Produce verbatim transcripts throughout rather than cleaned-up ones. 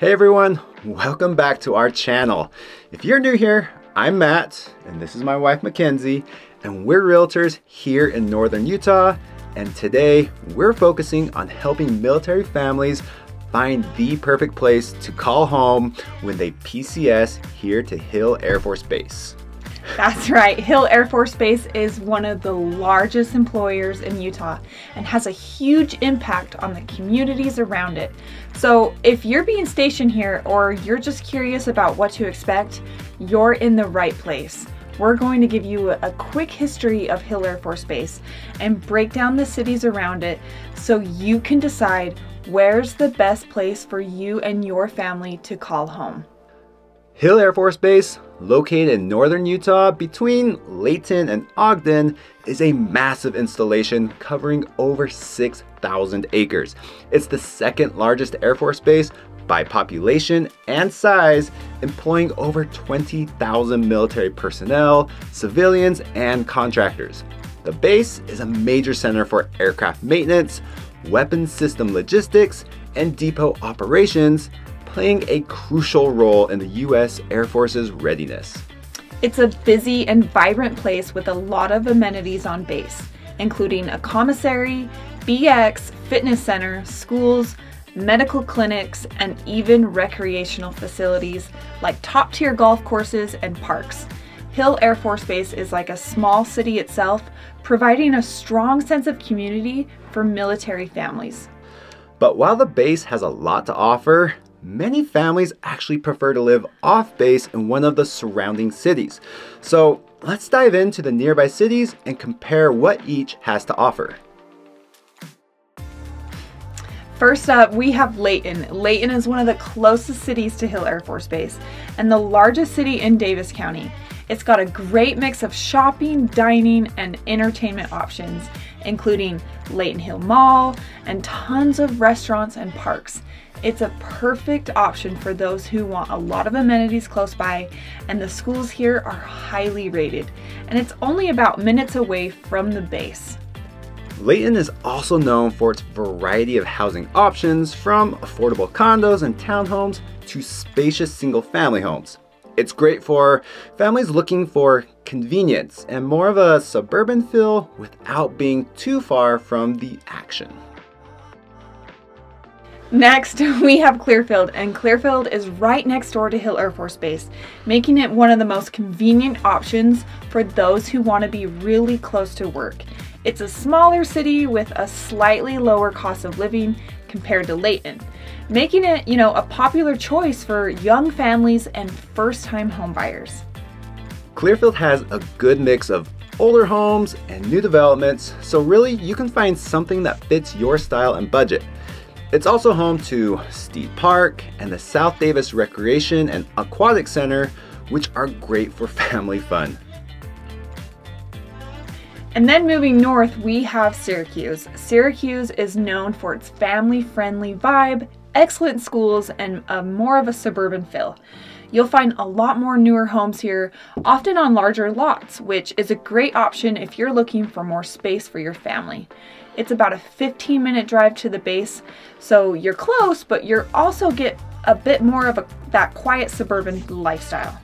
Hey everyone, welcome back to our channel. If you're new here, I'm Matt, and this is my wife Mackenzie, and we're realtors here in Northern Utah, and today we're focusing on helping military families find the perfect place to call home when they P C S here to Hill Air Force Base. That's right, Hill Air Force Base is one of the largest employers in Utah and has a huge impact on the communities around it. So if you're being stationed here or you're just curious about what to expect, you're in the right place. We're going to give you a quick history of Hill Air Force Base and break down the cities around it so you can decide where's the best place for you and your family to call home. Hill Air Force Base, located in northern Utah between Layton and Ogden, is a massive installation covering over six thousand acres. It's the second largest Air Force Base by population and size, employing over twenty thousand military personnel, civilians, and contractors. The base is a major center for aircraft maintenance, weapons system logistics, and depot operations, playing a crucial role in the U S Air Force's readiness. It's a busy and vibrant place with a lot of amenities on base, including a commissary, B X, fitness center, schools, medical clinics, and even recreational facilities like top-tier golf courses and parks. Hill Air Force Base is like a small city itself, providing a strong sense of community for military families. But while the base has a lot to offer, many families actually prefer to live off base in one of the surrounding cities. So let's dive into the nearby cities and compare what each has to offer. First up, we have Layton. Layton is one of the closest cities to Hill Air Force Base and the largest city in Davis County. It's got a great mix of shopping, dining, and entertainment options, including Layton Hills Mall and tons of restaurants and parks. It's a perfect option for those who want a lot of amenities close by, and the schools here are highly rated, and it's only about minutes away from the base. Layton is also known for its variety of housing options, from affordable condos and townhomes to spacious single-family homes. It's great for families looking for convenience and more of a suburban feel without being too far from the action. Next, we have Clearfield, and Clearfield is right next door to Hill Air Force Base, making it one of the most convenient options for those who want to be really close to work. It's a smaller city with a slightly lower cost of living compared to Layton, making it, you know, a popular choice for young families and first-time homebuyers. Clearfield has a good mix of older homes and new developments, so really you can find something that fits your style and budget. It's also home to Steed Park and the South Davis Recreation and Aquatic Center, which are great for family fun. And then moving north, we have Syracuse. Syracuse is known for its family-friendly vibe, excellent schools, and a more of a suburban feel. You'll find a lot more newer homes here, often on larger lots, which is a great option if you're looking for more space for your family. It's about a fifteen minute drive to the base, so you're close, but you're also get a bit more of a, that quiet suburban lifestyle.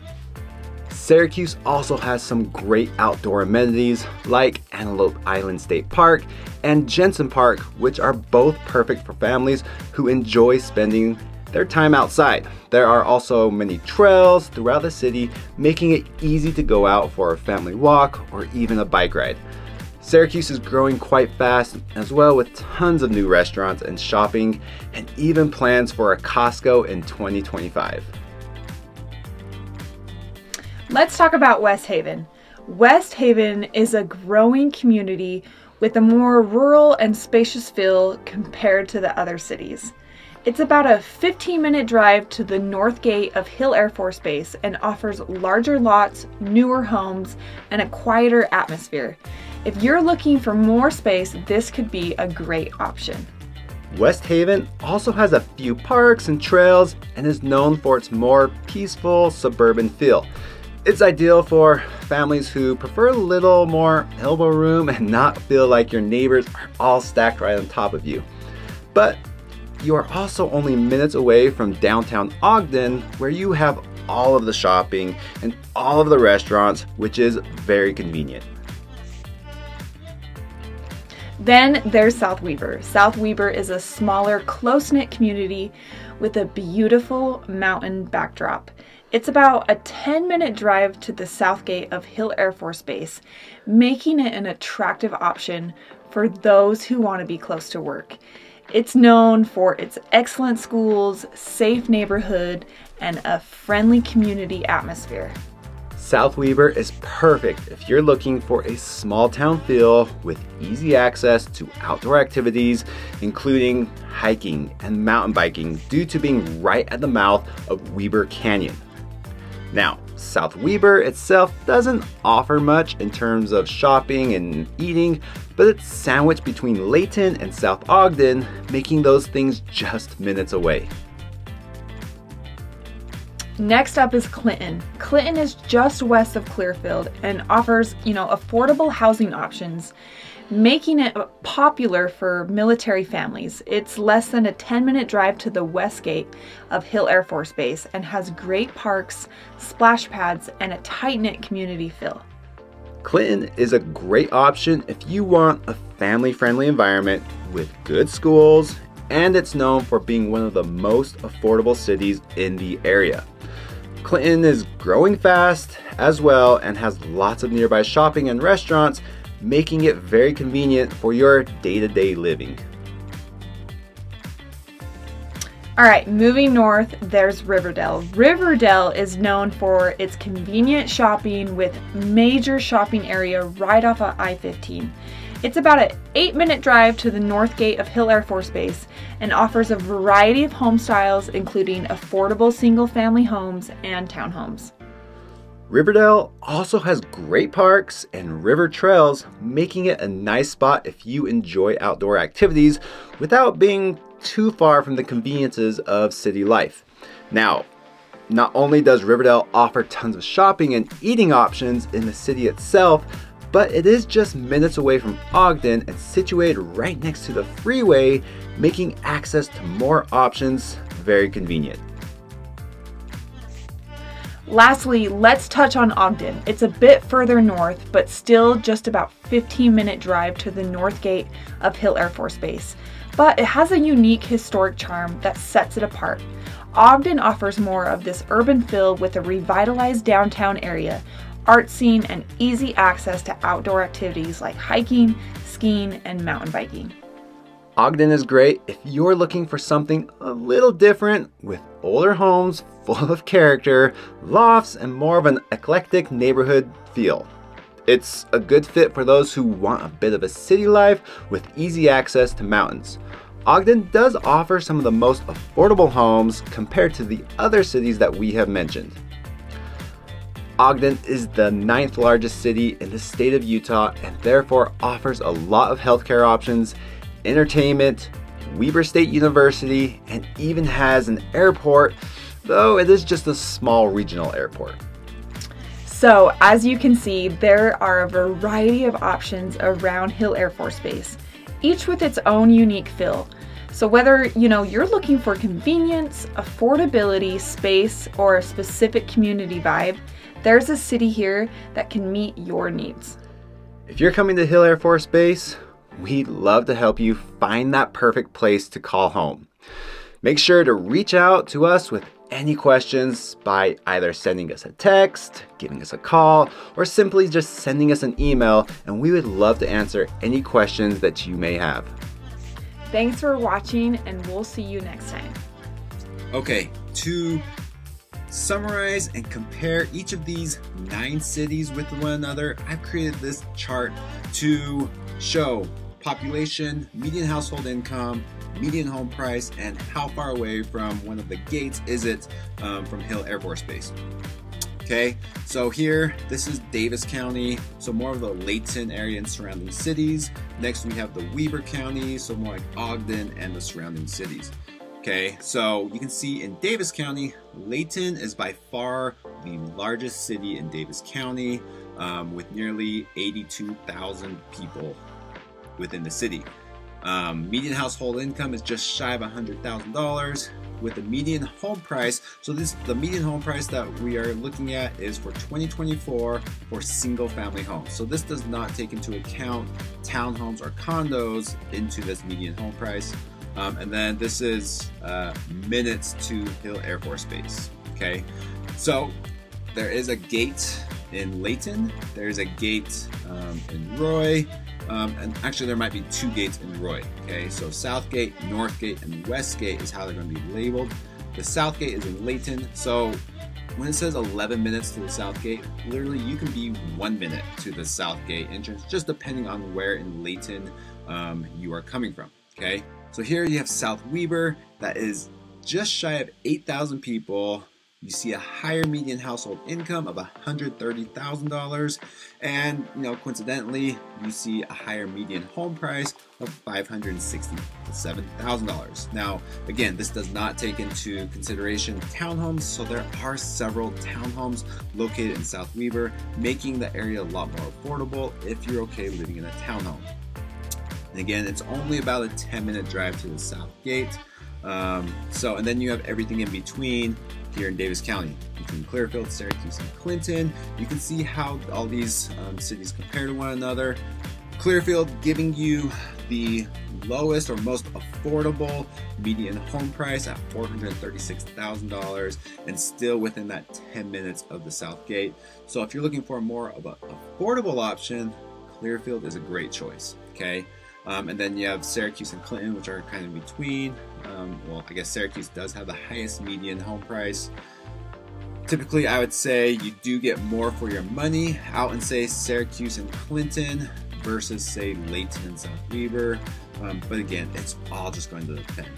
Syracuse also has some great outdoor amenities like Antelope Island State Park and Jensen Park, which are both perfect for families who enjoy spending their time outside. There are also many trails throughout the city, making it easy to go out for a family walk or even a bike ride. Syracuse is growing quite fast as well, with tons of new restaurants and shopping, and even plans for a Costco in twenty twenty-five. Let's talk about West Haven. West Haven is a growing community with a more rural and spacious feel compared to the other cities. It's about a fifteen minute drive to the north gate of Hill Air Force Base and offers larger lots, newer homes, and a quieter atmosphere. If you're looking for more space, this could be a great option. West Haven also has a few parks and trails and is known for its more peaceful suburban feel. It's ideal for families who prefer a little more elbow room and not feel like your neighbors are all stacked right on top of you. But you are also only minutes away from downtown Ogden, where you have all of the shopping and all of the restaurants, which is very convenient. Then there's South Weber. South Weber is a smaller, close-knit community with a beautiful mountain backdrop. It's about a ten minute drive to the south gate of Hill Air Force Base, making it an attractive option for those who want to be close to work. It's known for its excellent schools, safe neighborhood, and a friendly community atmosphere. South Weber is perfect if you're looking for a small town feel with easy access to outdoor activities, including hiking and mountain biking, due to being right at the mouth of Weber Canyon. Now, South Weber itself doesn't offer much in terms of shopping and eating, but it's sandwiched between Layton and South Ogden, making those things just minutes away. Next up is Clinton. Clinton is just west of Clearfield and offers, you know, affordable housing options, making it popular for military families. It's less than a ten minute drive to the west gate of Hill Air Force Base and has great parks, splash pads, and a tight-knit community feel. Clinton is a great option if you want a family-friendly environment with good schools, and it's known for being one of the most affordable cities in the area. Clinton is growing fast as well and has lots of nearby shopping and restaurants, making it very convenient for your day-to-day living. All right, moving north, there's Riverdale. Riverdale is known for its convenient shopping with major shopping area right off of I fifteen. It's about an eight minute drive to the north gate of Hill Air Force Base and offers a variety of home styles, including affordable single family homes and townhomes. Riverdale also has great parks and river trails, making it a nice spot if you enjoy outdoor activities without being too far from the conveniences of city life. Now, not only does Riverdale offer tons of shopping and eating options in the city itself, but it is just minutes away from Ogden and situated right next to the freeway, making access to more options very convenient. Lastly, let's touch on Ogden. It's a bit further north, but still just about fifteen minute drive to the north gate of Hill Air Force Base. But it has a unique historic charm that sets it apart. Ogden offers more of this urban feel with a revitalized downtown area, art scene, and easy access to outdoor activities like hiking, skiing, and mountain biking. Ogden is great if you're looking for something a little different, with older homes full of character, lofts, and more of an eclectic neighborhood feel. It's a good fit for those who want a bit of a city life with easy access to mountains. Ogden does offer some of the most affordable homes compared to the other cities that we have mentioned. Ogden is the ninth largest city in the state of Utah and therefore offers a lot of healthcare options, entertainment, Weber State University, and even has an airport, though it is just a small regional airport. So as you can see, there are a variety of options around Hill Air Force Base, each with its own unique feel. So whether, you know, you're looking for convenience, affordability, space, or a specific community vibe, there's a city here that can meet your needs. If you're coming to Hill Air Force Base, we'd love to help you find that perfect place to call home. Make sure to reach out to us with any questions by either sending us a text, giving us a call, or simply just sending us an email, and we would love to answer any questions that you may have. Thanks for watching, and we'll see you next time. Okay, to summarize and compare each of these nine cities with one another, I've created this chart to show population, median household income, median home price, and how far away from one of the gates is it um, from Hill Air Force Base. Okay, so here, this is Davis County, so more of the Layton area and surrounding cities. Next, we have the Weber County, so more like Ogden and the surrounding cities. Okay, so you can see in Davis County, Layton is by far the largest city in Davis County, um, with nearly eighty-two thousand people within the city. Um, median household income is just shy of one hundred thousand dollars with a median home price. So this the median home price that we are looking at is for twenty twenty-four for single family homes. So this does not take into account townhomes or condos into this median home price. Um, and then this is uh, minutes to Hill Air Force Base. Okay, so there is a gate in Layton, there's a gate um, in Roy, um, and actually there might be two gates in Roy. Okay, so South Gate, North Gate, and West Gate is how they're going to be labeled. The South Gate is in Layton, so when it says eleven minutes to the South Gate, literally you can be one minute to the South Gate entrance, just depending on where in Layton um, you are coming from. Okay, so here you have South Weber, that is just shy of eight thousand people. You see a higher median household income of one hundred thirty thousand dollars, and you know, coincidentally, you see a higher median home price of five hundred sixty-seven thousand dollars. Now, again, this does not take into consideration townhomes, so there are several townhomes located in South Weber, making the area a lot more affordable if you're okay living in a townhome. And again, it's only about a ten minute drive to the South Gate. Um, so, and then you have everything in between here in Davis County, between Clearfield, Syracuse, and Clinton. You can see how all these um, cities compare to one another. Clearfield giving you the lowest or most affordable median home price at four hundred thirty-six thousand dollars, and still within that ten minutes of the South Gate. So if you're looking for more of an affordable option, Clearfield is a great choice, okay? Um, and then you have Syracuse and Clinton, which are kind of in between. Um, well, I guess Syracuse does have the highest median home price. Typically, I would say you do get more for your money out in, say, Syracuse and Clinton versus, say, Layton and South Weber. Um, but again, it's all just going to depend.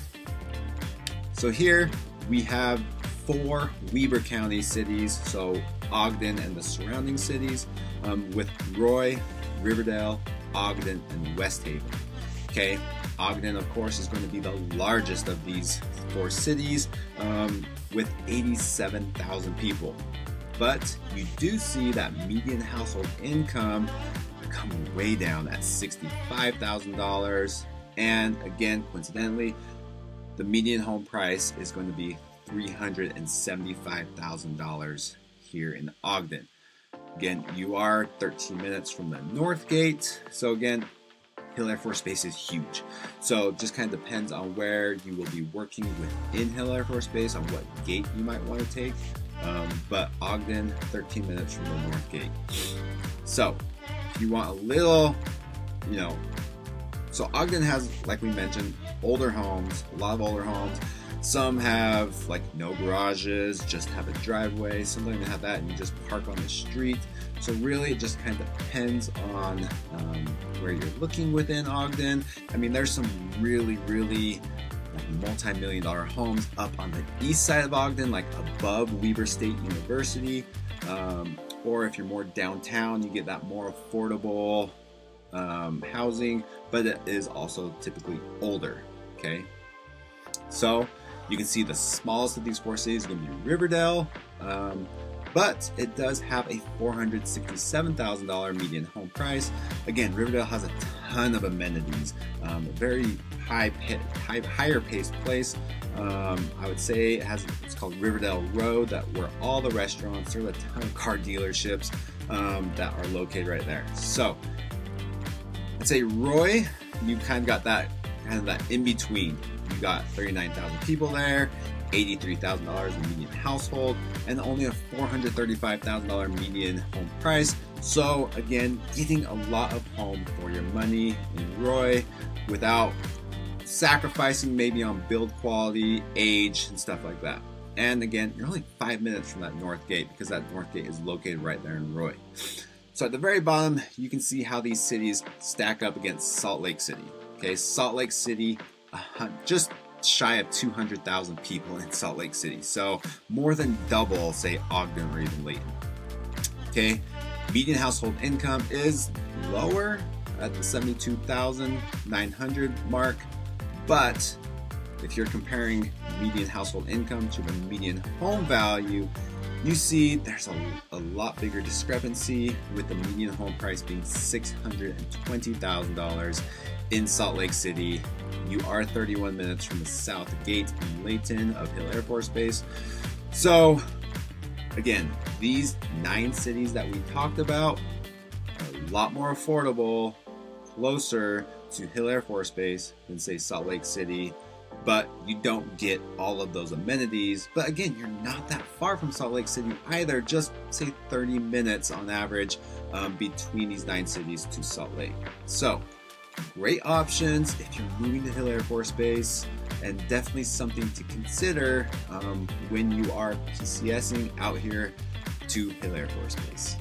So here we have four Weber County cities, so Ogden and the surrounding cities, um, with Roy, Riverdale, Ogden, and West Haven. Okay, Ogden, of course, is going to be the largest of these four cities um, with eighty-seven thousand people. But you do see that median household income come way down at sixty-five thousand dollars. And again, coincidentally, the median home price is going to be three hundred seventy-five thousand dollars here in Ogden. Again, you are thirteen minutes from the North Gate. So again, Hill Air Force Base is huge. So it just kind of depends on where you will be working within Hill Air Force Base, on what gate you might want to take. Um, but Ogden, thirteen minutes from the North Gate. So if you want a little, you know, so Ogden has, like we mentioned, older homes, a lot of older homes. Some have like no garages, just have a driveway. Some don't even have that and you just park on the street. So really it just kind of depends on um, where you're looking within Ogden. I mean, there's some really, really like, multi-million dollar homes up on the east side of Ogden, like above Weber State University. Um, or if you're more downtown, you get that more affordable um, housing, but it is also typically older, okay? So, you can see the smallest of these four cities is going to be Riverdale, um, but it does have a four hundred sixty-seven thousand dollar median home price. Again, Riverdale has a ton of amenities, um, a very high, high, higher paced place. Um, I would say it has, it's called Riverdale Road, that where all the restaurants, there's a ton of car dealerships um, that are located right there. So, I'd say Roy, you kind of got that kind of that in between. You got thirty-nine thousand people there, eighty-three thousand dollars in median household, and only a four hundred thirty-five thousand dollar median home price. So again, getting a lot of home for your money in Roy without sacrificing maybe on build quality, age, and stuff like that. And again, you're only five minutes from that North Gate because that North Gate is located right there in Roy. So at the very bottom, you can see how these cities stack up against Salt Lake City. Okay, Salt Lake City, just shy of two hundred thousand people in Salt Lake City, so more than double, say, Ogden or even Layton. Okay, median household income is lower at the seventy-two thousand nine hundred mark, but if you're comparing median household income to the median home value, you see there's a, a lot bigger discrepancy, with the median home price being six hundred twenty thousand dollars in Salt Lake City. You are thirty-one minutes from the south gate in Layton of Hill Air Force Base. So again, these nine cities that we talked about are a lot more affordable, closer to Hill Air Force Base than say Salt Lake City, but you don't get all of those amenities. But again, you're not that far from Salt Lake City either, just say thirty minutes on average um, between these nine cities to Salt Lake. So great options if you're moving to Hill Air Force Base, and definitely something to consider um, when you are PCSing out here to Hill Air Force Base.